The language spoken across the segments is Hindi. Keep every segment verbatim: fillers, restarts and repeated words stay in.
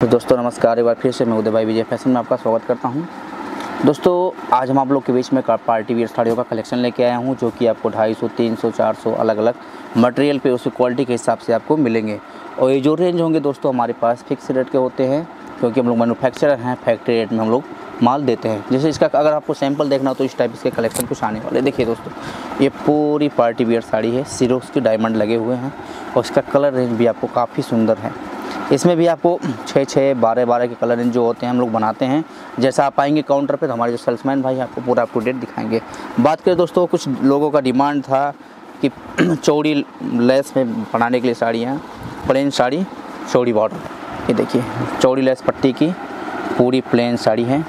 तो दोस्तों नमस्कार, एक बार फिर से मैं उदय भाई विजय फैशन में आपका स्वागत करता हूं। दोस्तों आज हम आप लोग के बीच में पार्टी वियर साड़ियों का कलेक्शन लेके आया हूं, जो कि आपको दो सौ पचास, तीन सौ, चार सौ अलग अलग मटेरियल पे उसकी क्वालिटी के हिसाब से आपको मिलेंगे। और ये जो रेंज होंगे दोस्तों हमारे पास फिक्स रेट के होते हैं, क्योंकि हम लोग मैनुफैक्चरर हैं, फैक्ट्री रेट में हम लोग माल देते हैं। जैसे इसका अगर आपको सैम्पल देखना हो तो इस टाइप इसके कलेक्शन कुछ आने वाले। देखिए दोस्तों, ये पूरी पार्टी वियर साड़ी है, सिरों के डायमंड लगे हुए हैं और इसका कलर रेंज भी आपको काफ़ी सुंदर है। इसमें भी आपको छः छः बारह बारह के कलर रेंज जो होते हैं हम लोग बनाते हैं। जैसा आप आएंगे काउंटर पे तो हमारे जो सेल्समैन भाई आपको पूरा अप टू डेट दिखाएंगे। बात करें दोस्तों, कुछ लोगों का डिमांड था कि चौड़ी लेस में बनाने के लिए साड़ियाँ, प्लेन साड़ी चौड़ी बॉर्डर। ये देखिए चौड़ी लेस पट्टी की पूरी प्लेन साड़ी है,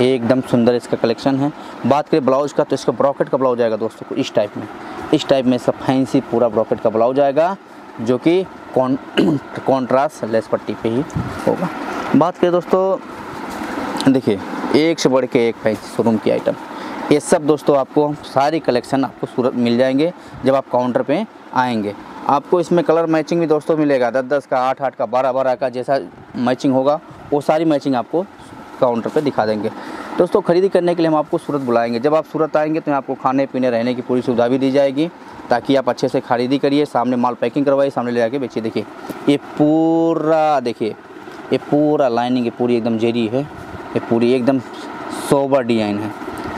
ये एकदम सुंदर इसका कलेक्शन है। बात करें ब्लाउज का तो इसका ब्रॉकेट का ब्लाउज आएगा दोस्तों इस टाइप में, इस टाइप में इसका फैंसी पूरा ब्रॉकेट का ब्लाउज आएगा, जो कि कॉन्ट्रास्ट लेस पट्टी पे ही होगा। बात करें दोस्तों, देखिए एक से बढ़ के एक फैंसी शोरूम की आइटम, ये सब दोस्तों आपको सारी कलेक्शन आपको सूरत मिल जाएंगे। जब आप काउंटर पे आएंगे आपको इसमें कलर मैचिंग भी दोस्तों मिलेगा, दस दस का, आठ आठ का, बारह बारह का, जैसा मैचिंग होगा वो सारी मैचिंग आपको काउंटर पे दिखा देंगे। दोस्तों खरीदी करने के लिए हम आपको सूरत बुलाएंगे। जब आप सूरत आएंगे तो आपको खाने पीने रहने की पूरी सुविधा भी दी जाएगी, ताकि आप अच्छे से खरीदी करिए, सामने माल पैकिंग करवाइए, सामने ले जाके बेचिए। देखिए ये पूरा, देखिए ये पूरा लाइनिंग, ये पूरी एकदम जेरी है, ये पूरी एकदम सोबर डिज़ाइन है,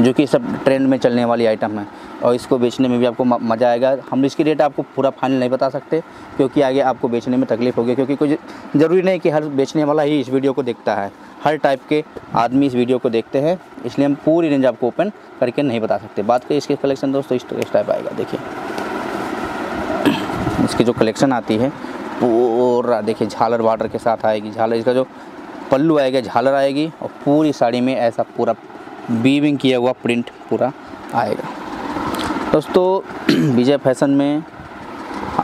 जो कि सब ट्रेंड में चलने वाली आइटम है और इसको बेचने में भी आपको मज़ा आएगा। हम इसकी रेट आपको पूरा फाइनल नहीं बता सकते, क्योंकि आगे आपको बेचने में तकलीफ़ होगी, क्योंकि कुछ ज़रूरी नहीं कि हर बेचने वाला ही इस वीडियो को देखता है, हर टाइप के आदमी इस वीडियो को देखते हैं, इसलिए हम पूरी रेंज आपको ओपन करके नहीं बता सकते। बात करें इसके कलेक्शन दोस्तों, इस टाइप आएगा। देखिए इसकी जो कलेक्शन आती है पूरा, देखिए झालर बॉर्डर के साथ आएगी, झालर इसका जो पल्लू आएगा झालर आएगी और पूरी साड़ी में ऐसा पूरा वीविंग किया हुआ प्रिंट पूरा आएगा। दोस्तों विजय फैशन में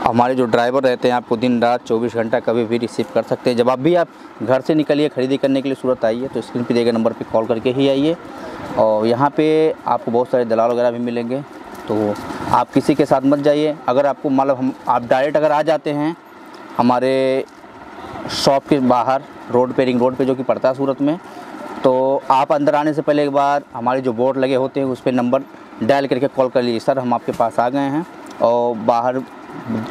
हमारे जो ड्राइवर रहते हैं आपको दिन रात चौबीस घंटा कभी भी रिसीव कर सकते हैं। जब आप भी आप घर से निकलिए खरीदी करने के लिए सूरत आइए तो स्क्रीन पर दिए गए नंबर पर कॉल करके ही आइए। और यहाँ पर आपको बहुत सारे दलाल वगैरह भी मिलेंगे, तो आप किसी के साथ मत जाइए। अगर आपको मतलब हम आप डायरेक्ट अगर आ जाते हैं हमारे शॉप के बाहर रोड पे, रिंग रोड पे जो कि पड़ता है सूरत में, तो आप अंदर आने से पहले एक बार हमारे जो बोर्ड लगे होते हैं उस पर नंबर डायल करके कॉल कर लीजिए, सर हम आपके पास आ गए हैं। और बाहर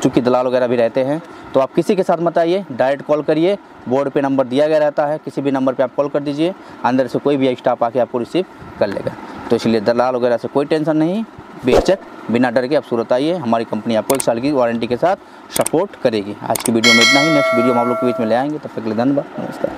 चूँकि दलाल वगैरह भी रहते हैं तो आप किसी के साथ मत आइए, डायरेक्ट कॉल करिए, बोर्ड पे नंबर दिया गया रहता है, किसी भी नंबर पे आप कॉल कर दीजिए, अंदर से कोई भी स्टाफ आके आपको रिसीव कर लेगा। तो इसलिए दलाल वगैरह से कोई टेंशन नहीं, बेचक बिना डर के आप सूरत आइए, हमारी कंपनी आपको एक साल की वारंटी के साथ सपोर्ट करेगी। आज की वीडियो में इतना ही, नेक्स्ट वीडियो हम आप लोग के बीच में ले आएंगे, तब तक के लिए धन्यवाद, नमस्कार।